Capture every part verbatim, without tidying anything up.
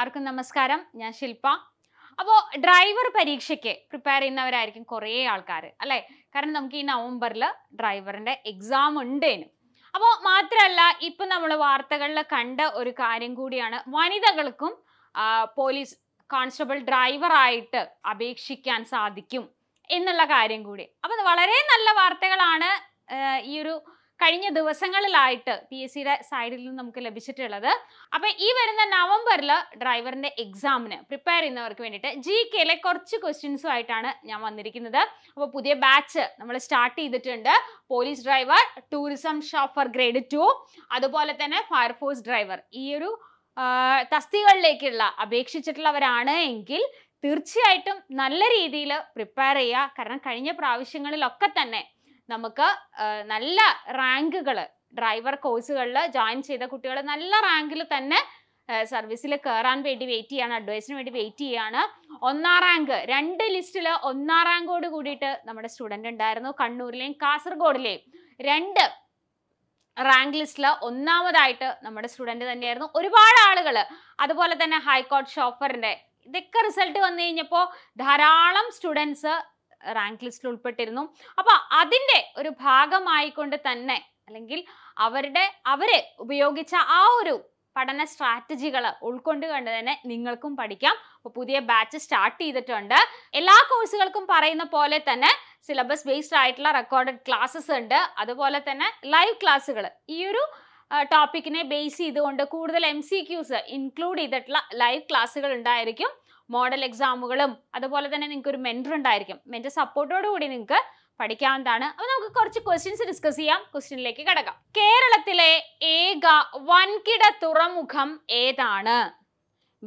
എല്ലാവർക്കും നമസ്കാരം ഞാൻ ശിൽപ അപ്പോൾ ഡ്രൈവർ പരീക്ഷയ്ക്ക് പ്രിപ്പയർ ചെയ്യുന്നവരായിരിക്കും കുറേ ആൾക്കാർ അല്ലേ കാരണം നമുക്ക് ഈ നവംബറിൽ ഡ്രൈവറിന്റെ എക്സാം ഉണ്ടെന്നും അപ്പോൾ മാത്രമല്ല ഇപ്പോൾ നമ്മൾ വാർത്തകളിൽ കണ്ട ഒരു കാര്യം കൂടിയാണ് വനിതകൾക്കും പോലീസ് കോൺസ്റ്റബിൾ ഡ്രൈവർ ആയിട്ട് അപേക്ഷിക്കാൻ സാധിക്കും എന്നുള്ള കാര്യം കൂടി അപ്പോൾ വളരെ നല്ല വാർത്തകളാണ് ഈ ഒരു കഴിഞ്ഞ ദിവസങ്ങളിലായിട്ട് പിഎസ്സിയുടെ സൈഡിൽ നിന്ന് നമുക്ക് ലഭിച്ചിട്ടുള്ളത് അപ്പോൾ ഈ വരുന്ന നവംബറിൽ ഡ്രൈവറിന്റെ എക്സാമിന് പ്രിപ്പയർ ചെയ്യുന്നവർക്ക് വേണ്ടിയിട്ട് ജികെയിലെ കുറച്ച് ക്വസ്റ്റ്യൻസും ആയിട്ടാണ് ഞാൻ വന്നിരിക്കുന്നത് അപ്പോൾ പുതിയ ബാച്ച് നമ്മൾ സ്റ്റാർട്ട് ചെയ്തിട്ടുണ്ട് police driver tourism chauffeur grade two അതുപോലെ തന്നെ ഫയർഫോഴ്സ് ഡ്രൈവർ ഈ ഒരു തസ്തികകളിലേക്കുള്ള അപേക്ഷിച്ചിട്ടുള്ളവരാണ് എങ്കിൽ തീർച്ചയായിട്ടും നല്ല രീതിയിൽ പ്രിപ്പയർ ചെയ്യുക കാരണം കഴിഞ്ഞ പ്രാവശ്യങ്ങളിലൊക്കെ തന്നെ നമുക്ക് നല്ല റാങ്കുകൾ ഡ്രൈവർ കോഴ്സുകളിൽ ജോയിൻ ചെയ്ത കുട്ടികൾ നല്ല റാങ്കിൽ തന്നെ സർവീസിൽ കയറാൻ വേണ്ടി വെയിറ്റ് ചെയ്യാണ് അഡ്വൈസിന് വേണ്ടി വെയിറ്റ് ചെയ്യാണ് ഒന്നാം റാങ്ക് രണ്ട് ലിസ്റ്റിൽ ഒന്നാം റാങ്കോട് കൂടിയിട്ട് നമ്മുടെ സ്റ്റുഡൻ്റ് ഉണ്ടായിരുന്നു കണ്ണൂരിലെയും കാസർഗോഡിലെയും രണ്ട് റാങ്ക് ലിസ്റ്റിൽ ഒന്നാമതായിട്ട് നമ്മുടെ സ്റ്റുഡൻറ്റ് തന്നെയായിരുന്നു ഒരുപാട് ആളുകൾ അതുപോലെ തന്നെ ഹൈക്കോർട്ട് ഷോഫറിൻ്റെ ഇതൊക്കെ റിസൾട്ട് വന്നു കഴിഞ്ഞപ്പോൾ ധാരാളം സ്റ്റുഡൻസ് റാങ്ക് ലിസ്റ്റിൽ ഉൾപ്പെട്ടിരുന്നു അപ്പോൾ അതിൻ്റെ ഒരു ഭാഗമായിക്കൊണ്ട് തന്നെ അല്ലെങ്കിൽ അവരുടെ അവരെ ഉപയോഗിച്ച ആ ഒരു പഠന സ്ട്രാറ്റജികൾ ഉൾക്കൊണ്ട് കണ്ട് തന്നെ നിങ്ങൾക്കും പഠിക്കാം അപ്പോൾ പുതിയ ബാച്ച് സ്റ്റാർട്ട് ചെയ്തിട്ടുണ്ട് എല്ലാ കോഴ്സുകൾക്കും പറയുന്ന പോലെ തന്നെ സിലബസ് ബേസ്ഡ് ആയിട്ടുള്ള റെക്കോർഡഡ് ക്ലാസ്സസ് ഉണ്ട് അതുപോലെ തന്നെ ലൈവ് ക്ലാസ്സുകൾ ഈ ഒരു ടോപ്പിക്കിനെ ബേസ് ചെയ്തുകൊണ്ട് കൂടുതൽ എം സി ക്യൂസ് ഇൻക്ലൂഡ് ചെയ്തിട്ടുള്ള ലൈവ് ക്ലാസ്സുകൾ ഉണ്ടായിരിക്കും മോഡൽ എക്സാമുകളും അതുപോലെ തന്നെ നിങ്ങൾക്ക് ഒരു മെൻറ്റർ ഉണ്ടായിരിക്കും മെൻറ്റർ സപ്പോർട്ടോട് കൂടി നിങ്ങൾക്ക് പഠിക്കാവുന്നതാണ് അപ്പോൾ നമുക്ക് കുറച്ച് ക്വസ്റ്റ്യൻസ് ഡിസ്കസ് ചെയ്യാം ക്വസ്റ്റ്യനിലേക്ക് കിടക്കാം കേരളത്തിലെ ഏക വൻകിട തുറമുഖം ഏതാണ്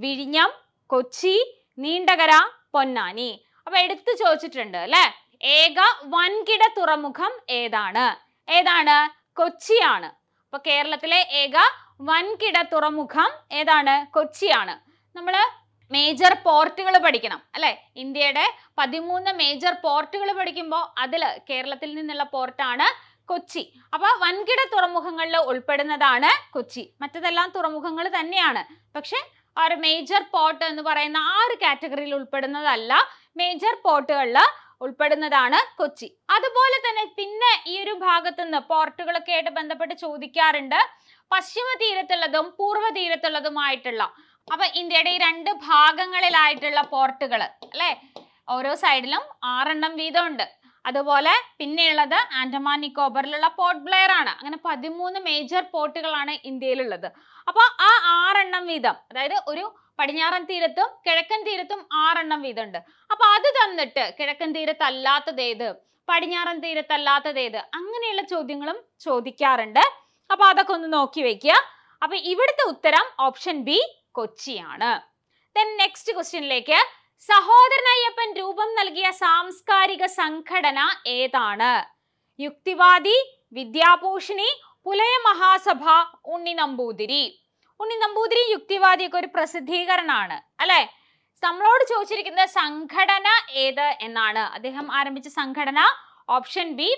വിഴിഞ്ഞം കൊച്ചി നീണ്ടകര പൊന്നാനി അപ്പോൾ എടുത്തു ചോദിച്ചിട്ടുണ്ട് അല്ലേ ഏക വൻകിട തുറമുഖം ഏതാണ് ഏതാണ് കൊച്ചിയാണ് അപ്പോൾ കേരളത്തിലെ ഏക വൻകിട തുറമുഖം ഏതാണ് കൊച്ചിയാണ് നമ്മൾ മേജർ പോർട്ടുകൾ പഠിക്കണം അല്ലെ ഇന്ത്യയുടെ പതിമൂന്ന് മേജർ പോർട്ടുകൾ പഠിക്കുമ്പോൾ അതിൽ കേരളത്തിൽ നിന്നുള്ള പോർട്ടാണ് കൊച്ചി അപ്പൊ വൻകിട തുറമുഖങ്ങളിൽ ഉൾപ്പെടുന്നതാണ് കൊച്ചി മറ്റതെല്ലാം തുറമുഖങ്ങൾ തന്നെയാണ് പക്ഷെ ആ ഒരു മേജർ പോർട്ട് എന്ന് പറയുന്ന ആ ഒരു കാറ്റഗറിയിൽ ഉൾപ്പെടുന്നതല്ല മേജർ പോർട്ടുകളിൽ ഉൾപ്പെടുന്നതാണ് കൊച്ചി അതുപോലെ തന്നെ പിന്നെ ഈ ഒരു ഭാഗത്തുനിന്ന് പോർട്ടുകളൊക്കെ ആയിട്ട് ബന്ധപ്പെട്ട് ചോദിക്കാറുണ്ട് പശ്ചിമ തീരത്തുള്ളതും പൂർവ്വ തീരത്തുള്ളതുമായിട്ടുള്ള അപ്പൊ ഇന്ത്യയുടെ ഈ രണ്ട് ഭാഗങ്ങളിലായിട്ടുള്ള പോർട്ടുകൾ അല്ലെ ഓരോ സൈഡിലും ആറെണ്ണം വീതമുണ്ട് അതുപോലെ പിന്നെയുള്ളത് ആൻഡമാൻ നിക്കോബറിലുള്ള പോർട്ട് ബ്ലെയർ ആണ് അങ്ങനെ പതിമൂന്ന് മേജർ പോർട്ടുകളാണ് ഇന്ത്യയിലുള്ളത് അപ്പൊ ആ ആറെണ്ണം വീതം അതായത് ഒരു പടിഞ്ഞാറൻ തീരത്തും കിഴക്കൻ തീരത്തും ആറെണ്ണം വീതമുണ്ട് അപ്പൊ അത് തന്നിട്ട് കിഴക്കൻ തീരത്തല്ലാത്തതേത് പടിഞ്ഞാറൻ തീരത്തല്ലാത്തതേത് അങ്ങനെയുള്ള ചോദ്യങ്ങളും ചോദിക്കാറുണ്ട് അപ്പൊ അതൊക്കെ ഒന്ന് നോക്കി വെക്കുക അപ്പൊ ഇവിടുത്തെ ഉത്തരം ഓപ്ഷൻ ബി കൊച്ചിയാണ്. Then next ക്വസ്റ്റ്യനിലേക്ക് സഹോദരൻ അയ്യപ്പൻ രൂപം നൽകിയ സാംസ്കാരിക സംഘടന ഏതാണ് യുക്തിവാദി വിദ്യാഭൂഷണി പുലയ മഹാസഭ ഉണ്ണി നമ്പൂതിരി ഉണ്ണി നമ്പൂതിരി യുക്തിവാദിയൊക്കെ ഒരു പ്രസിദ്ധീകരണമാണ് അല്ലെ നമ്മളോട് ചോദിച്ചിരിക്കുന്ന സംഘടന ഏത് എന്നാണ് അദ്ദേഹം ആരംഭിച്ച സംഘടന ഓപ്ഷൻ ബി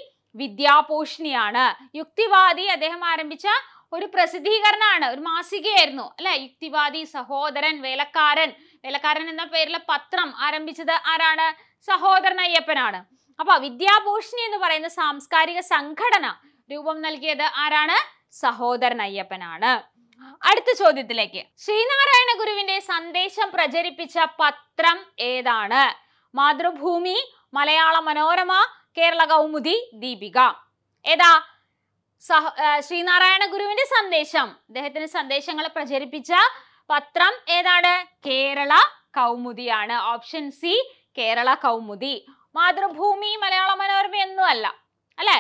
വിദ്യാഭൂഷണിയാണ് യുക്തിവാദി അദ്ദേഹം ആരംഭിച്ച ഒരു പ്രസിദ്ധീകരണമാണ് ഒരു മാസികയായിരുന്നു അല്ലെ യുക്തിവാദി സഹോദരൻ വേലക്കാരൻ വേലക്കാരൻ എന്ന പേരിലെ പത്രം ആരംഭിച്ചത് ആരാണ് സഹോദരൻ അയ്യപ്പനാണ് അപ്പൊ വിദ്യാഭൂഷണി എന്ന് പറയുന്ന സാംസ്കാരിക സംഘടന രൂപം നൽകിയത് ആരാണ് സഹോദരൻ അയ്യപ്പനാണ് അടുത്ത ചോദ്യത്തിലേക്ക് ശ്രീനാരായണ ഗുരുവിന്റെ സന്ദേശം പ്രചരിപ്പിച്ച പത്രം ഏതാണ് മാതൃഭൂമി മലയാള മനോരമ കേരള കൗമുദി ദീപിക ഏതാ സഹ ശ്രീനാരായണ ഗുരുവിന്റെ സന്ദേശം അദ്ദേഹത്തിന്റെ സന്ദേശങ്ങൾ പ്രചരിപ്പിച്ച പത്രം ഏതാണ് കേരള കൗമുദിയാണ് ഓപ്ഷൻ സി കേരള കൗമുദി മാതൃഭൂമി മലയാള മനോരമ ഒന്നും അല്ല അല്ലെ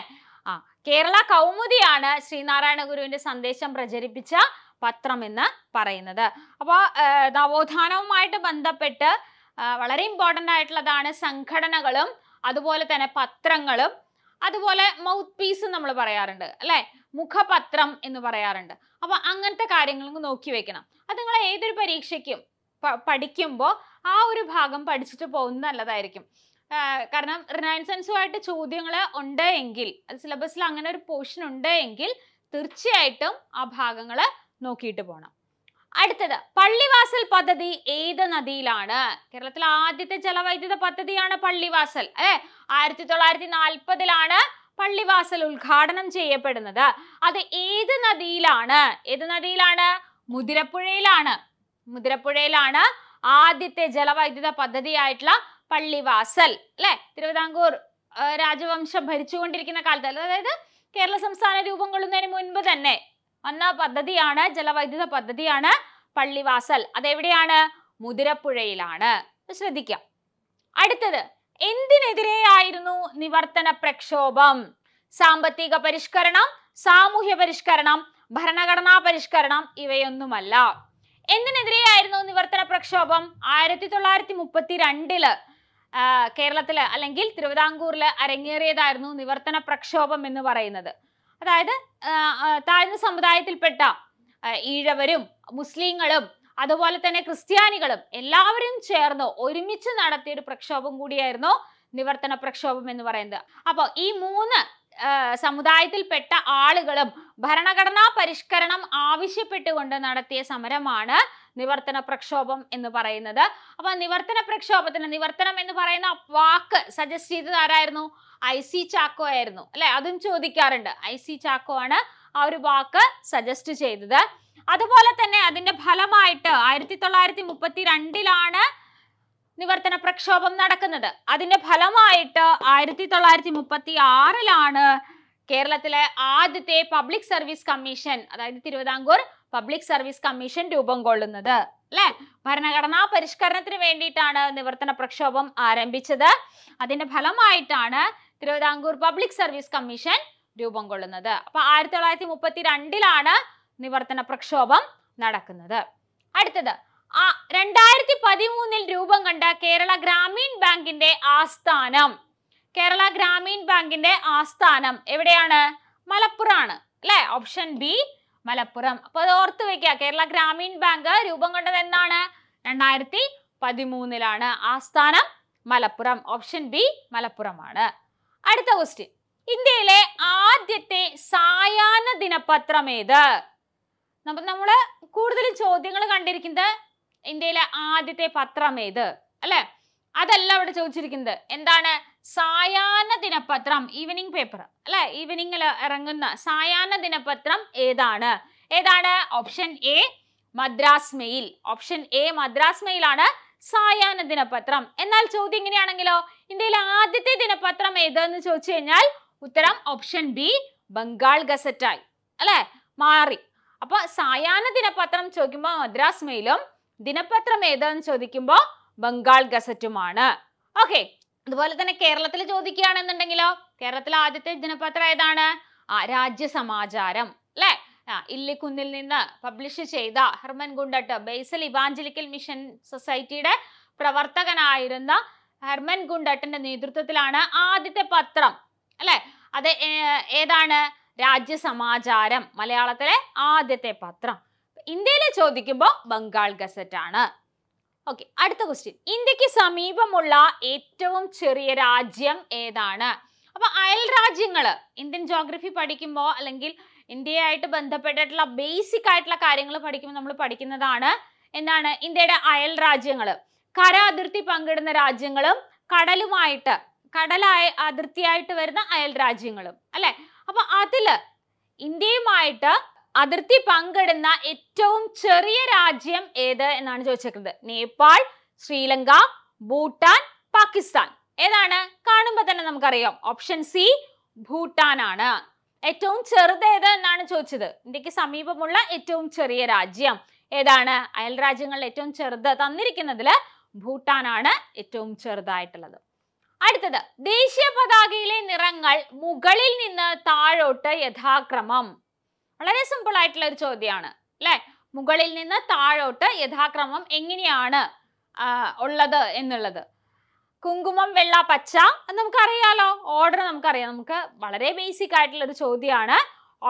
ആ കേരള കൗമുദിയാണ് ശ്രീനാരായണ ഗുരുവിന്റെ സന്ദേശം പ്രചരിപ്പിച്ച പത്രം എന്ന് പറയുന്നത് അപ്പോൾ നവോത്ഥാനവുമായിട്ട് ബന്ധപ്പെട്ട് വളരെ ഇമ്പോർട്ടൻ്റ് ആയിട്ടുള്ളതാണ് സംഘടനകളും അതുപോലെ തന്നെ പത്രങ്ങളും അതുപോലെ മൗത്ത് പീസ് നമ്മൾ പറയാറുണ്ട് അല്ലെ മുഖപത്രം എന്ന് പറയാറുണ്ട് അപ്പൊ അങ്ങനത്തെ കാര്യങ്ങൾ നോക്കി വെക്കണം അത് നിങ്ങൾ ഏതൊരു പരീക്ഷയ്ക്കും പഠിക്കുമ്പോൾ ആ ഒരു ഭാഗം പഠിച്ചിട്ട് പോകുന്നത് നല്ലതായിരിക്കും കാരണം റിനൈൻസൻസുമായിട്ട് ചോദ്യങ്ങൾ ഉണ്ട് എങ്കിൽ അത് സിലബസിൽ അങ്ങനെ ഒരു പോർഷൻ ഉണ്ട് എങ്കിൽ തീർച്ചയായിട്ടും ആ ഭാഗങ്ങൾ നോക്കിയിട്ട് പോകണം അടുത്തത് പള്ളിവാസൽ പദ്ധതി ഏത് നദിയിലാണ്? കേരളത്തിലെ ആദ്യത്തെ ജലവൈദ്യുത പദ്ധതിയാണ് പള്ളിവാസൽ. അല്ലേ? ആയിരത്തി തൊള്ളായിരത്തി നാൽപ്പതിലാണ് പള്ളിവാസൽ ഉദ്ഘാടനം ചെയ്യപ്പെടുന്നത്. അത് ഏത് നദിയിലാണ്? ഏത് നദിയിലാണ്? മുതിരപ്പുഴയിലാണ്. മുതിരപ്പുഴയിലാണ് ആദ്യത്തെ ജലവൈദ്യുത പദ്ധതിയായിട്ടുള്ള പള്ളിവാസൽ. അല്ലെ? തിരുവിതാംകൂർ രാജവംശം ഭരിച്ചുകൊണ്ടിരിക്കുന്ന കാലത്ത്, അതായത് കേരള സംസ്ഥാന രൂപം കൊള്ളുന്നതിന് മുൻപ് തന്നെ വന്ന പദ്ധതിയാണ്, ജലവൈദ്യുത പദ്ധതിയാണ് പള്ളിവാസൽ. അതെവിടെയാണ്? മുതിരപ്പുഴയിലാണ്. ശ്രദ്ധിക്കാം. അടുത്തത്, എന്തിനെതിരെയായിരുന്നു നിവർത്തന പ്രക്ഷോഭം? സാമ്പത്തിക പരിഷ്കരണം, സാമൂഹ്യ പരിഷ്കരണം, ഭരണഘടനാ പരിഷ്കരണം ഇവയൊന്നുമല്ല. എന്തിനെതിരെയായിരുന്നു നിവർത്തന പ്രക്ഷോഭം? ആയിരത്തി തൊള്ളായിരത്തി മുപ്പത്തി രണ്ടില് കേരളത്തില് അല്ലെങ്കിൽ തിരുവിതാംകൂറില് അരങ്ങേറിയതായിരുന്നു നിവർത്തന പ്രക്ഷോഭം എന്ന് പറയുന്നത്. അതായത് താഴ്ന്ന സമുദായത്തിൽപ്പെട്ട ഈഴവരും മുസ്ലിങ്ങളും അതുപോലെ തന്നെ ക്രിസ്ത്യാനികളും എല്ലാവരും ചേർന്ന് ഒരുമിച്ച് നടത്തിയൊരു പ്രക്ഷോഭം കൂടിയായിരുന്നു നിവർത്തന പ്രക്ഷോഭം എന്ന് പറയുന്നത്. അപ്പോൾ ഈ മൂന്ന് സമുദായത്തിൽപ്പെട്ട ആളുകളും ഭരണഘടനാ പരിഷ്കരണം ആവശ്യപ്പെട്ടുകൊണ്ട് നടത്തിയ സമരമാണ് നിവർത്തന പ്രക്ഷോഭം എന്ന് പറയുന്നത്. അപ്പൊ നിവർത്തന പ്രക്ഷോഭത്തിന്, നിവർത്തനം എന്ന് പറയുന്ന വാക്ക് സജസ്റ്റ് ചെയ്തത് ആരായിരുന്നു? ഐ സി ചാക്കോ ആയിരുന്നു. അല്ലെ? അതും ചോദിക്കാറുണ്ട്. ഐ സി ചാക്കോ ആണ് ആ ഒരു വാക്ക് സജസ്റ്റ് ചെയ്തത്. അതുപോലെ തന്നെ അതിന്റെ ഫലമായിട്ട് ആയിരത്തി തൊള്ളായിരത്തി മുപ്പത്തി രണ്ടിലാണ് നിവർത്തന പ്രക്ഷോഭം നടക്കുന്നത്. അതിന്റെ ഫലമായിട്ട് ആയിരത്തി തൊള്ളായിരത്തി മുപ്പത്തി ആറിലാണ് കേരളത്തിലെ ആദ്യത്തെ പബ്ലിക് സർവീസ് കമ്മീഷൻ, അതായത് തിരുവിതാംകൂർ പബ്ലിക് സർവീസ് കമ്മീഷൻ രൂപം കൊള്ളുന്നത്. അല്ലെ? ഭരണഘടനാ പരിഷ്കരണത്തിന് വേണ്ടിയിട്ടാണ് നിവർത്തന പ്രക്ഷോഭം ആരംഭിച്ചത്. അതിന്റെ ഫലമായിട്ടാണ് തിരുവിതാംകൂർ പബ്ലിക് സർവീസ് കമ്മീഷൻ രൂപം കൊള്ളുന്നത്. അപ്പൊ ആയിരത്തി തൊള്ളായിരത്തി മുപ്പത്തി രണ്ടിലാണ് നിവർത്തന പ്രക്ഷോഭം നടക്കുന്നത്. അടുത്തത്, ആ രണ്ടായിരത്തി പതിമൂന്നിൽ രൂപം കണ്ട കേരള ഗ്രാമീൺ ബാങ്കിന്റെ ആസ്ഥാനം, കേരള ഗ്രാമീൺ ബാങ്കിന്റെ ആസ്ഥാനം എവിടെയാണ്? മലപ്പുറമാണ്. അല്ലെ? Option B Malappuram. അപ്പൊ അത് ഓർത്ത് വെക്കുക. കേരള ഗ്രാമീൺ ബാങ്ക് രൂപം കൊണ്ടത് എന്നാണ്? രണ്ടായിരത്തി പതിമൂന്നിലാണ്. ആസ്ഥാനം മലപ്പുറം. Option B മലപ്പുറമാണ്. അടുത്ത ക്വസ്റ്റ്യൻ, ഇന്ത്യയിലെ ആദ്യത്തെ സായാഹ്ന ദിനപത്രം ഏത്? അപ്പൊ നമ്മള് കൂടുതലും ചോദ്യങ്ങൾ കണ്ടിരിക്കുന്നത് ഇന്ത്യയിലെ ആദ്യത്തെ പത്രം ഏത്, അല്ലെ? അതല്ല ഇവിടെ ചോദിച്ചിരിക്കുന്നത്. എന്താണ്? സായാഹ്ന ദിനപത്രം, ഈവനിങ് പേപ്പർ അല്ലെ? ഈവനിങ്ങിൽ ഇറങ്ങുന്ന സായാഹ്ന ദിനപത്രം ഏതാണ്? ഏതാണ്? Option A Madras mail. Option A Madras മെയിലാണ് സായാഹ്ന ദിനപത്രം. എന്നാൽ ചോദ്യം ഇങ്ങനെയാണെങ്കിലോ, ഇന്ത്യയിലെ ആദ്യത്തെ ദിനപത്രം ഏതെന്ന് ചോദിച്ചു കഴിഞ്ഞാൽ ഉത്തരം ഓപ്ഷൻ ബി ബംഗാൾ ഗസറ്റായി അല്ലെ? മാറി. അപ്പൊ സായാഹ്ന ദിനപത്രം ചോദിക്കുമ്പോൾ മദ്രാസ് മെയിലും ദിനപത്രം ഏതെന്ന് ചോദിക്കുമ്പോൾ ബംഗാൾ ഗസറ്റുമാണ്. ഓക്കെ. അതുപോലെ തന്നെ കേരളത്തിൽ ചോദിക്കുകയാണെന്നുണ്ടെങ്കിലോ, കേരളത്തിലെ ആദ്യത്തെ ദിനപത്രം ഏതാണ്? ആ രാജ്യസമാചാരം അല്ലെ? ആ ഇല്ലിക്കുന്നിൽ നിന്ന് പബ്ലിഷ് ചെയ്ത Hermann Gundert, Basel Evangelical Mission സൊസൈറ്റിയുടെ പ്രവർത്തകനായിരുന്ന ഹെർമൻ ഗുണ്ടർട്ടിന്റെ നേതൃത്വത്തിലാണ് ആദ്യത്തെ പത്രം അല്ലെ? അത് ഏതാണ്? രാജ്യസമാചാരം, മലയാളത്തിലെ ആദ്യത്തെ പത്രം. ഇന്ത്യയിലെ ചോദിക്കുമ്പോൾ ബംഗാൾ ഗസറ്റ് ആണ്. ഓക്കെ. അടുത്ത ക്വസ്റ്റ്യൻ, ഇന്ത്യക്ക് സമീപമുള്ള ഏറ്റവും ചെറിയ രാജ്യം ഏതാണ്? അപ്പൊ അയൽ രാജ്യങ്ങള് ഇന്ത്യൻ ജോഗ്രഫി പഠിക്കുമ്പോൾ അല്ലെങ്കിൽ ഇന്ത്യയായിട്ട് ബന്ധപ്പെട്ടിട്ടുള്ള ബേസിക് ആയിട്ടുള്ള കാര്യങ്ങൾ പഠിക്കുമ്പോൾ നമ്മൾ പഠിക്കുന്നതാണ് എന്താണ്? ഇന്ത്യയുടെ അയൽ രാജ്യങ്ങള്, കര അതിർത്തി പങ്കിടുന്ന രാജ്യങ്ങളും കടലുമായിട്ട് കടലായ അതിർത്തിയായിട്ട് വരുന്ന അയൽ രാജ്യങ്ങളും അല്ലെ? അപ്പൊ അതില് ഇന്ത്യയുമായിട്ട് അതിർത്തി പങ്കിടുന്ന ഏറ്റവും ചെറിയ രാജ്യം ഏത് എന്നാണ് ചോദിച്ചേക്കുന്നത്. നേപ്പാൾ, ശ്രീലങ്ക, ഭൂട്ടാൻ, പാകിസ്ഥാൻ. ഏതാണ്? കാണുമ്പോൾ തന്നെ നമുക്കറിയാം, ഓപ്ഷൻ സി ഭൂട്ടാൻ ആണ്. ഏറ്റവും ചെറുത് ഏത് എന്നാണ് ചോദിച്ചത്. ഇന്ത്യക്ക് സമീപമുള്ള ഏറ്റവും ചെറിയ രാജ്യം ഏതാണ്? അയൽ രാജ്യങ്ങളിൽ ഏറ്റവും ചെറുത് തന്നിരിക്കുന്നതില് ഭൂട്ടാൻ ആണ് ഏറ്റവും ചെറുതായിട്ടുള്ളത്. അടുത്തത്, ദേശീയ പതാകയിലെ നിറങ്ങൾ മുകളിൽ നിന്ന് താഴോട്ട് യഥാക്രമം. വളരെ സിമ്പിൾ ആയിട്ടുള്ള ഒരു ചോദ്യമാണ് അല്ലെ? മുകളിൽ നിന്ന് താഴോട്ട് യഥാക്രമം എങ്ങനെയാണ് ഉള്ളത് എന്നുള്ളത്. കുങ്കുമം, വെള്ള, പച്ച നമുക്കറിയാലോ, ഓർഡർ നമുക്കറിയാം. നമുക്ക് വളരെ ബേസിക് ആയിട്ടുള്ള ഒരു ചോദ്യമാണ്.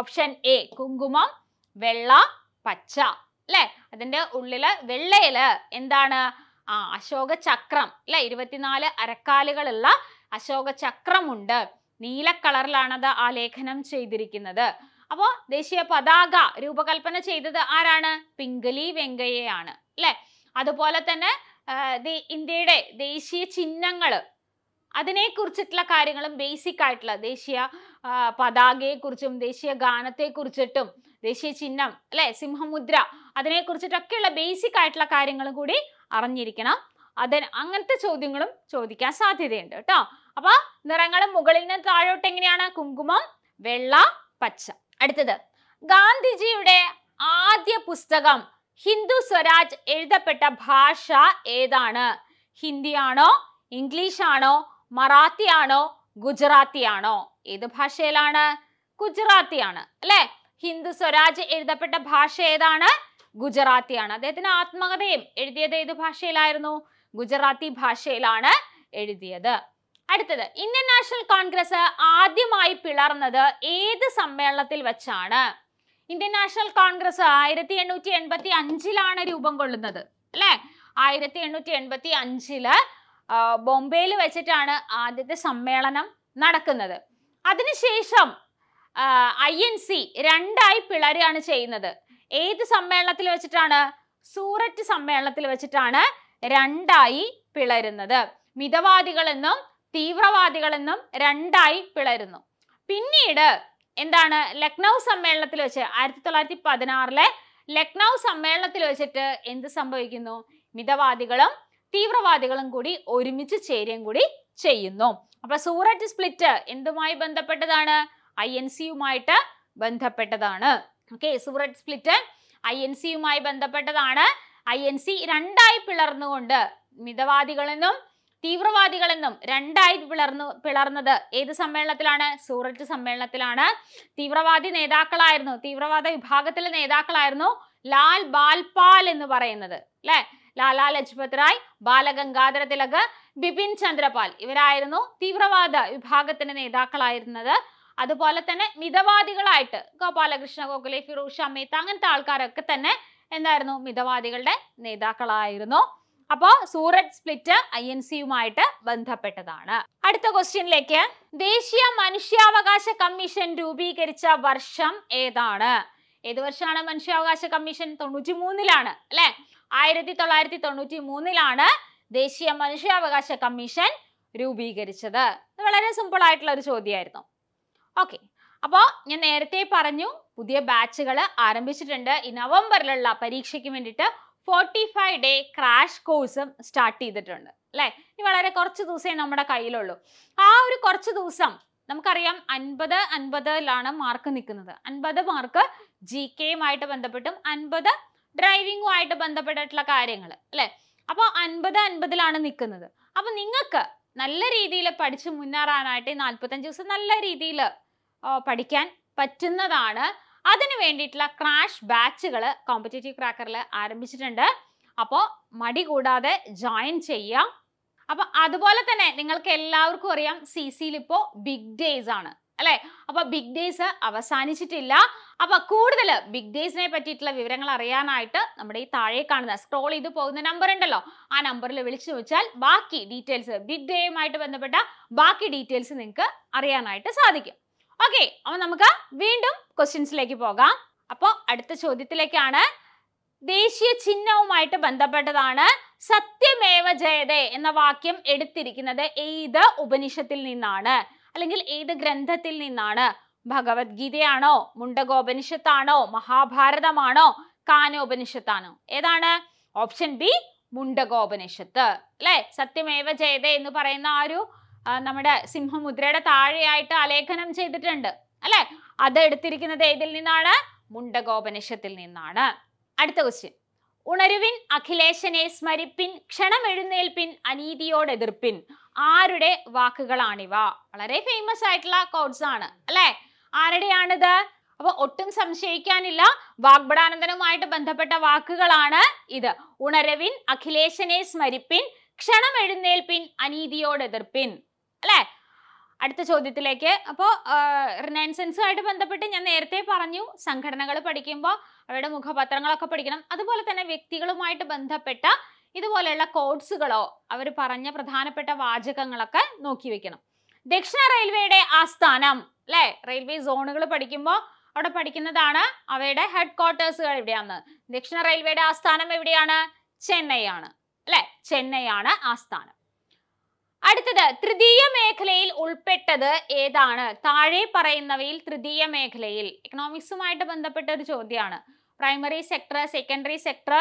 ഓപ്ഷൻ എ കുങ്കുമം, വെള്ള, പച്ച അല്ലെ? അതിന്റെ ഉള്ളില് വെള്ളയില് എന്താണ്? ആ അശോക ചക്രം അല്ലെ? ഇരുപത്തിനാല് അരക്കാലുകളുള്ള അശോക ചക്രമുണ്ട്. നീല കളറിലാണത് ആ ലേഖനം ചെയ്തിരിക്കുന്നത്. അപ്പോൾ ദേശീയ പതാക രൂപകൽപ്പന ചെയ്തത് ആരാണ്? പിംഗലി വെങ്കയ്യയാണ് അല്ലേ. അതുപോലെ തന്നെ ഇന്ത്യയുടെ ദേശീയ ചിഹ്നങ്ങൾ അതിനെക്കുറിച്ചിട്ടുള്ള കാര്യങ്ങളും ബേസിക് ആയിട്ടുള്ള ദേശീയ പതാകയെക്കുറിച്ചും ദേശീയ ഗാനത്തെക്കുറിച്ചിട്ടും ദേശീയ ചിഹ്നം അല്ലേ സിംഹമുദ്ര അതിനെക്കുറിച്ചിട്ടൊക്കെയുള്ള ബേസിക് ആയിട്ടുള്ള കാര്യങ്ങളും കൂടി അറിഞ്ഞിരിക്കണം. അതിന് അങ്ങനത്തെ ചോദ്യങ്ങളും ചോദിക്കാൻ സാധ്യതയുണ്ട് കേട്ടോ. അപ്പൊ നിറങ്ങളും മുകളിൽ നിന്ന് താഴോട്ട് എങ്ങനെയാണ്? കുങ്കുമം, വെള്ള, പച്ച. അടുത്തത്, ഗാന്ധിജിയുടെ ആദ്യ പുസ്തകം ഹിന്ദു സ്വരാജ് എഴുതപ്പെട്ട ഭാഷ ഏതാണ്? ഹിന്ദിയാണോ, ഇംഗ്ലീഷാണോ, മറാത്തി ആണോ, ഗുജറാത്തി ആണോ? ഏത് ഭാഷയിലാണ്? ഗുജറാത്തിയാണ് അല്ലെ. ഹിന്ദു സ്വരാജ് എഴുതപ്പെട്ട ഭാഷ ഏതാണ്? ഗുജറാത്തിയാണ്. അദ്ദേഹത്തിന് ആത്മകഥയും എഴുതിയത് ഏത് ഭാഷയിലായിരുന്നു? ഗുജറാത്തി ഭാഷയിലാണ് എഴുതിയത്. അടുത്തത്, ഇന്ത്യൻ നാഷണൽ കോൺഗ്രസ് ആദ്യമായി പിളർന്നത് ഏത് സമ്മേളനത്തിൽ വെച്ചാണ്? ഇന്ത്യൻ നാഷണൽ കോൺഗ്രസ് ആയിരത്തി എണ്ണൂറ്റി എൺപത്തി അഞ്ചിലാണ് രൂപം കൊള്ളുന്നത് അല്ലെ. ആയിരത്തി എണ്ണൂറ്റി എൺപത്തി അഞ്ചില് ബോംബെയിൽ വെച്ചിട്ടാണ് ആദ്യത്തെ സമ്മേളനം നടക്കുന്നത്. അതിനുശേഷം ഐ എൻ സി രണ്ടായി പിളരുകയാണ് ചെയ്യുന്നത്. ഏത് സമ്മേളനത്തിൽ വെച്ചിട്ടാണ്? സൂററ്റ് സമ്മേളനത്തിൽ വെച്ചിട്ടാണ് രണ്ടായി പിളരുന്നത്. മിതവാദികളെന്നും തീവ്രവാദികളെന്നും രണ്ടായി പിളരുന്നു. പിന്നീട് എന്താണ്? ലക്നൗ സമ്മേളനത്തിൽ വെച്ച് ആയിരത്തി തൊള്ളായിരത്തി പതിനാറിലെ ലക്നൗ സമ്മേളനത്തിൽ വെച്ചിട്ട് എന്ത് സംഭവിക്കുന്നു? മിതവാദികളും തീവ്രവാദികളും കൂടി ഒരുമിച്ച് ചേരുകയും കൂടി ചെയ്യുന്നു. അപ്പൊ സൂററ്റ് സ്പ്ലിറ്റ് എന്തുമായി ബന്ധപ്പെട്ടതാണ്? ഐ എൻ സിയുമായിട്ട് ബന്ധപ്പെട്ടതാണ്. Okay, Surat split I N സിയുമായി ബന്ധപ്പെട്ടതാണ്. ഐ എൻ സി രണ്ടായി പിളർന്നുകൊണ്ട് മിതവാദികളെന്നും തീവ്രവാദികളെന്നും രണ്ടായി പിളർന്നു പിളർന്നത് ഏത് സമ്മേളനത്തിലാണ്? സൂററ്റ് സമ്മേളനത്തിലാണ്. തീവ്രവാദി നേതാക്കളായിരുന്നു, തീവ്രവാദ വിഭാഗത്തിലെ നേതാക്കളായിരുന്നു ലാൽ ബാൽപാൽ എന്ന് പറയുന്നത് അല്ലെ. ലാലാ ലജ്പത് റായ്, ബാലഗംഗാധര തിലക്, ബിപിൻ ചന്ദ്രപാൽ ഇവരായിരുന്നു തീവ്രവാദ വിഭാഗത്തിന്റെ നേതാക്കളായിരുന്നത്. അതുപോലെ തന്നെ മിതവാദികളായിട്ട് ഗോപാലകൃഷ്ണ ഗോഖലെ, ഫിറോസ് ഷാ മേത്ത അങ്ങനത്തെ ആൾക്കാരൊക്കെ തന്നെ എന്തായിരുന്നു? മിതവാദികളുടെ നേതാക്കളായിരുന്നു. അപ്പോ സൂററ്റ് സ്പ്ലിറ്റ് ഐ എൻ സിയുമായിട്ട് ബന്ധപ്പെട്ടതാണ്. അടുത്ത ക്വസ്റ്റ്യനിലേക്ക്, ദേശീയ മനുഷ്യാവകാശ കമ്മീഷൻ രൂപീകരിച്ച വർഷം ഏതാണ്? ഏത് വർഷമാണ് മനുഷ്യാവകാശ കമ്മീഷൻ? തൊണ്ണൂറ്റി മൂന്നിലാണ് അല്ലെ. ആയിരത്തി തൊള്ളായിരത്തി തൊണ്ണൂറ്റി മൂന്നിലാണ് ദേശീയ മനുഷ്യാവകാശ കമ്മീഷൻ രൂപീകരിച്ചത്. ഇത് വളരെ സിമ്പിൾ ആയിട്ടുള്ള ഒരു ചോദ്യമായിരുന്നു. ഓക്കെ, അപ്പോൾ ഞാൻ നേരത്തെ പറഞ്ഞു പുതിയ ബാച്ചുകൾ ആരംഭിച്ചിട്ടുണ്ട്. ഈ നവംബറിലുള്ള പരീക്ഷയ്ക്ക് വേണ്ടിയിട്ട് ഫോർട്ടി ഫൈവ് ഡേ ക്രാഷ് കോഴ്സും സ്റ്റാർട്ട് ചെയ്തിട്ടുണ്ട് അല്ലേ. ഈ വളരെ കുറച്ച് ദിവസമേ നമ്മുടെ കയ്യിലുള്ളൂ. ആ ഒരു കുറച്ച് ദിവസം നമുക്കറിയാം അൻപത് അൻപതിലാണ് മാർക്ക് നിൽക്കുന്നത്. അൻപത് മാർക്ക് ജി കെയുമായിട്ട് ബന്ധപ്പെട്ടും അൻപത് ഡ്രൈവിംഗുമായിട്ട് ബന്ധപ്പെട്ടിട്ടുള്ള കാര്യങ്ങൾ അല്ലേ. അപ്പോൾ അൻപത് അൻപതിലാണ് നിൽക്കുന്നത്. അപ്പം നിങ്ങൾക്ക് നല്ല രീതിയിൽ പഠിച്ച് മുന്നേറാനായിട്ട് നാൽപ്പത്തഞ്ച് ദിവസം നല്ല രീതിയിൽ പഠിക്കാൻ പറ്റുന്നതാണ്. അതിന് വേണ്ടിയിട്ടുള്ള ക്രാഷ് ബാച്ചുകൾ കോമ്പറ്റേറ്റീവ് ക്രാക്കറിൽ ആരംഭിച്ചിട്ടുണ്ട്. അപ്പോൾ മടി കൂടാതെ ജോയിൻ ചെയ്യാം. അപ്പം അതുപോലെ തന്നെ നിങ്ങൾക്ക് എല്ലാവർക്കും അറിയാം സി സിയിൽ ഇപ്പോൾ ബിഗ് ഡേയ്സ് ആണ് അല്ലേ. അപ്പോൾ ബിഗ് ഡേയ്സ് അവസാനിച്ചിട്ടില്ല. അപ്പോൾ കൂടുതൽ ബിഗ് ഡേയ്സിനെ പറ്റിയിട്ടുള്ള വിവരങ്ങൾ അറിയാനായിട്ട് നമ്മുടെ ഈ താഴെ കാണുന്ന സ്ക്രോൾ ചെയ്ത് പോകുന്ന നമ്പർ ഉണ്ടല്ലോ, ആ നമ്പറിൽ വിളിച്ചു ചോദിച്ചാൽ ബാക്കി ഡീറ്റെയിൽസ്, ബിഗ് ഡേയുമായിട്ട് ബന്ധപ്പെട്ട ബാക്കി ഡീറ്റെയിൽസ് നിങ്ങൾക്ക് അറിയാനായിട്ട് സാധിക്കും. ഓക്കെ, അപ്പോൾ നമുക്ക് വീണ്ടും ക്വസ്റ്റ്യൻസിലേക്ക് പോകാം. അപ്പോൾ അടുത്ത ചോദ്യത്തിലേക്കാണ്. ദേശീയ ചിഹ്നവുമായിട്ട് ബന്ധപ്പെട്ടതാണ്. സത്യമേവ ജയതേ എന്ന വാക്യം എടുത്തിരിക്കുന്നത് ഏത് ഉപനിഷത്തിൽ നിന്നാണ്? അല്ലെങ്കിൽ ഏത് ഗ്രന്ഥത്തിൽ നിന്നാണ്? ഭഗവത്ഗീതയാണോ, മുണ്ടകോപനിഷത്താണോ, മഹാഭാരതമാണോ, കാനോപനിഷത്താണോ? ഏതാണ്? ഓപ്ഷൻ ബി, മുണ്ടകോപനിഷത്ത് അല്ലെ. സത്യമേവ ജയതേ എന്ന് പറയുന്ന ആ ഒരു നമ്മുടെ സിംഹമുദ്രയുടെ താഴെയായിട്ട് ആലേഖനം ചെയ്തിട്ടുണ്ട് അല്ലെ. അത് എടുത്തിരിക്കുന്നത് ഏതിൽ നിന്നാണ്? മുണ്ടകോപനിഷത്തിൽ നിന്നാണ്. അടുത്ത ക്വസ്റ്റ്യൻ, ഉണരുവിൻ അഖിലേശനെ സ്മരിപ്പിൻ, ക്ഷണം എഴുന്നേൽപ്പിൻ, അനീതിയോട് എതിർപ്പിൻ, ആരുടെ വാക്കുകളാണിവ? വളരെ ഫേമസ് ആയിട്ടുള്ള കോട്സ് ആണ് അല്ലെ. ആരുടെയാണിത്? അപ്പൊ ഒട്ടും സംശയിക്കാനില്ല, വാഗ്ബടാനന്ദനുമായിട്ട് ബന്ധപ്പെട്ട വാക്കുകളാണ് ഇത്. ഉണരവിൻ അഖിലേശനെ സ്മരിപ്പിൻ, ക്ഷണം എഴുന്നേൽപ്പിൻ, അനീതിയോട് എതിർപ്പിൻ അല്ലെ. അടുത്ത ചോദ്യത്തിലേക്ക്. അപ്പോൾ റിനൈൻസൻസുമായിട്ട് ബന്ധപ്പെട്ട് ഞാൻ നേരത്തെ പറഞ്ഞു സംഘടനകൾ പഠിക്കുമ്പോൾ അവരുടെ മുഖപത്രങ്ങളൊക്കെ പഠിക്കണം. അതുപോലെ തന്നെ വ്യക്തികളുമായിട്ട് ബന്ധപ്പെട്ട ഇതുപോലെയുള്ള കോഡ്സുകളോ അവർ പറഞ്ഞ പ്രധാനപ്പെട്ട വാചകങ്ങളൊക്കെ നോക്കി വെക്കണം. ദക്ഷിണ റെയിൽവേയുടെ ആസ്ഥാനം അല്ലെ, റെയിൽവേ സോണുകൾ പഠിക്കുമ്പോൾ അവിടെ പഠിക്കുന്നതാണ് അവയുടെ ഹെഡ് ക്വാർട്ടേഴ്സുകൾ എവിടെയാണ്? ദക്ഷിണ റെയിൽവേയുടെ ആസ്ഥാനം എവിടെയാണ്? ചെന്നൈയാണ് അല്ലെ, ചെന്നൈയാണ് ആസ്ഥാനം. അടുത്തത് തൃതീയ മേഖലയിൽ ഉൾപ്പെട്ടത് ഏതാണ്? താഴെ പറയുന്നവയിൽ തൃതീയ മേഖലയിൽ എക്കണോമിക്സുമായിട്ട് ബന്ധപ്പെട്ട ഒരു ചോദ്യമാണ്. Primary sector, secondary sector,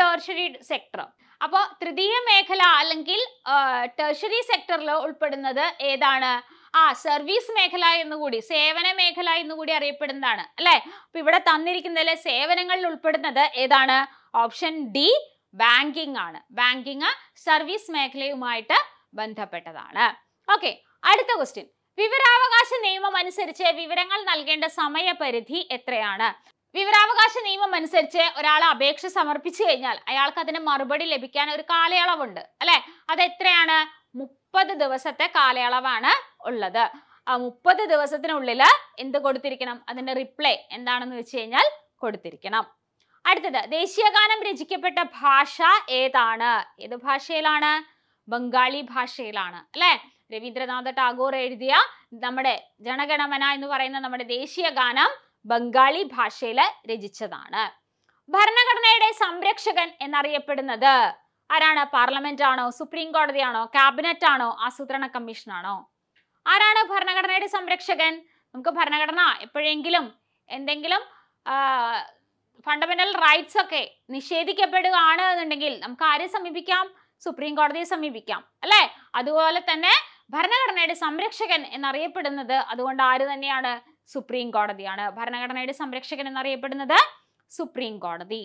tertiary sector. അപ്പോൾ തൃതീയ മേഖല അല്ലെങ്കിൽ ടെർഷ്യറി സെക്ടറിൽ ഉൾപ്പെടുന്നത് ഏതാണ്? ആ സർവീസ് മേഖല എന്നുകൂടി, സേവന മേഖല എന്നുകൂടി അറിയപ്പെടുന്നതാണ് അല്ലെ. അപ്പൊ ഇവിടെ തന്നിരിക്കുന്നതിലെ സേവനങ്ങളിൽ ഉൾപ്പെടുന്നത് ഏതാണ്? ഓപ്ഷൻ ഡി ബാങ്കിങ് ആണ്. ബാങ്കിങ് സർവീസ് മേഖലയുമായിട്ട് ബന്ധപ്പെട്ടതാണ്. ഓക്കെ, അടുത്ത ക്വസ്റ്റ്യൻ. വിവരാവകാശ നിയമം അനുസരിച്ച് വിവരങ്ങൾ നൽകേണ്ട സമയപരിധി എത്രയാണ്? വിവരാവകാശ നിയമം അനുസരിച്ച് ഒരാൾ അപേക്ഷ സമർപ്പിച്ചു കഴിഞ്ഞാൽ അയാൾക്ക് അതിന് മറുപടി ലഭിക്കാൻ ഒരു കാലയളവുണ്ട് അല്ലെ. അത് എത്രയാണ്? മുപ്പത് ദിവസത്തെ കാലയളവാണ് ഉള്ളത്. ആ മുപ്പത് ദിവസത്തിനുള്ളിൽ എന്ത് കൊടുത്തിരിക്കണം? അതിന്റെ റിപ്ലൈ എന്താണെന്ന് വെച്ച് കഴിഞ്ഞാൽ കൊടുത്തിരിക്കണം. അടുത്തത്, ദേശീയഗാനം രചിക്കപ്പെട്ട ഭാഷ ഏതാണ്? ഏത് ഭാഷയിലാണ്? ബംഗാളി ഭാഷയിലാണ് അല്ലെ. രവീന്ദ്രനാഥ ടാഗോർ എഴുതിയ നമ്മുടെ ജനഗണമന എന്ന് പറയുന്ന നമ്മുടെ ദേശീയ ഗാനം ബംഗാളി ഭാഷയിൽ രചിച്ചതാണ്. ഭരണഘടനയുടെ സംരക്ഷകൻ എന്നറിയപ്പെടുന്നത് ആരാണ്? പാർലമെന്റ് ആണോ, സുപ്രീം കോടതിയാണോ, ക്യാബിനറ്റ് ആണോ, ആസൂത്രണ കമ്മീഷനാണോ? ആരാണ് ഭരണഘടനയുടെ സംരക്ഷകൻ? നമുക്ക് ഭരണഘടന എപ്പോഴെങ്കിലും എന്തെങ്കിലും ഫണ്ടമെന്റൽ റൈറ്റ്സ് ഒക്കെ നിഷേധിക്കപ്പെടുകയാണ് എന്നുണ്ടെങ്കിൽ നമുക്ക് ആരെ സമീപിക്കാം? സുപ്രീം കോടതിയെ സമീപിക്കാം അല്ലെ. അതുപോലെ തന്നെ ഭരണഘടനയുടെ സംരക്ഷകൻ എന്നറിയപ്പെടുന്നത് അതുകൊണ്ട് ആര് തന്നെയാണ്? സുപ്രീം കോടതിയാണ്. ഭരണഘടനയുടെ സംരക്ഷകൻ എന്നറിയപ്പെടുന്നത് സുപ്രീം കോടതി.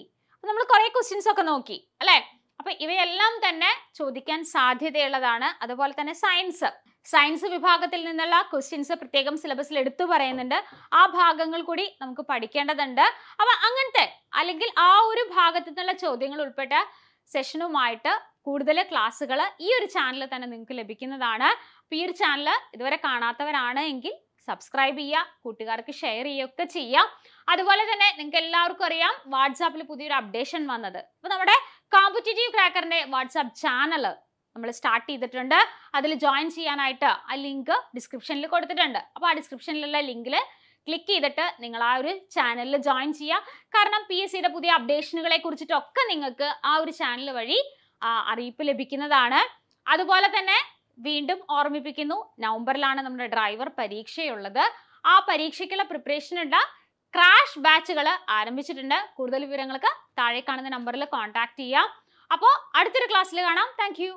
നമ്മൾ കുറെ ക്വസ്റ്റ്യൻസ് ഒക്കെ നോക്കി അല്ലെ. അപ്പൊ ഇവയെല്ലാം തന്നെ ചോദിക്കാൻ സാധ്യതയുള്ളതാണ്. അതുപോലെ തന്നെ സയൻസ് സയൻസ് വിഭാഗത്തിൽ നിന്നുള്ള ക്വസ്റ്റ്യൻസ് പ്രത്യേകം സിലബസിൽ എടുത്തു പറയുന്നുണ്ട്. ആ ഭാഗങ്ങൾ കൂടി നമുക്ക് പഠിക്കേണ്ടതുണ്ട്. അപ്പൊ അങ്ങനത്തെ അല്ലെങ്കിൽ ആ ഒരു ഭാഗത്തു നിന്നുള്ള ചോദ്യങ്ങൾ ഉൾപ്പെട്ട സെഷനുമായിട്ട് കൂടുതൽ ക്ലാസ്സുകൾ ഈ ഒരു ചാനൽ തന്നെ നിങ്ങൾക്ക് ലഭിക്കുന്നതാണ്. അപ്പോൾ ഈ ഒരു ചാനൽ ഇതുവരെ കാണാത്തവരാണ് എങ്കിൽ സബ്സ്ക്രൈബ് ചെയ്യുക, കൂട്ടുകാർക്ക് ഷെയർ ചെയ്യുകയൊക്കെ ചെയ്യാം. അതുപോലെ തന്നെ നിങ്ങൾക്ക് എല്ലാവർക്കും അറിയാം വാട്സാപ്പിൽ പുതിയൊരു അപ്ഡേഷൻ വന്നത്. അപ്പോൾ നമ്മുടെ കോമ്പറ്റേറ്റീവ് ക്രാക്കറിൻ്റെ വാട്സാപ്പ് ചാനൽ നമ്മൾ സ്റ്റാർട്ട് ചെയ്തിട്ടുണ്ട്. അതിൽ ജോയിൻ ചെയ്യാനായിട്ട് ആ ലിങ്ക് ഡിസ്ക്രിപ്ഷനിൽ കൊടുത്തിട്ടുണ്ട്. അപ്പോൾ ആ ഡിസ്ക്രിപ്ഷനിലുള്ള ലിങ്കിൽ ക്ലിക്ക് ചെയ്തിട്ട് നിങ്ങൾ ആ ഒരു ചാനലിൽ ജോയിൻ ചെയ്യുക. കാരണം പി എസ് സിയുടെ പുതിയ അപ്ഡേഷനുകളെ കുറിച്ചിട്ടൊക്കെ നിങ്ങൾക്ക് ആ ഒരു ചാനൽ വഴി അറിയിപ്പ് ലഭിക്കുന്നതാണ്. അതുപോലെ തന്നെ വീണ്ടും ഓർമ്മിപ്പിക്കുന്നു, നവംബറിലാണ് നമ്മുടെ ഡ്രൈവർ പരീക്ഷയുള്ളത്. ആ പരീക്ഷയ്ക്കുള്ള പ്രിപ്പറേഷനുള്ള ക്രാഷ് ബാച്ചുകൾ ആരംഭിച്ചിട്ടുണ്ട്. കൂടുതൽ വിവരങ്ങൾക്ക് താഴെ കാണുന്ന നമ്പറിൽ കോൺടാക്ട് ചെയ്യാം. അപ്പോൾ അടുത്തൊരു ക്ലാസ്സിൽ കാണാം. Thank U.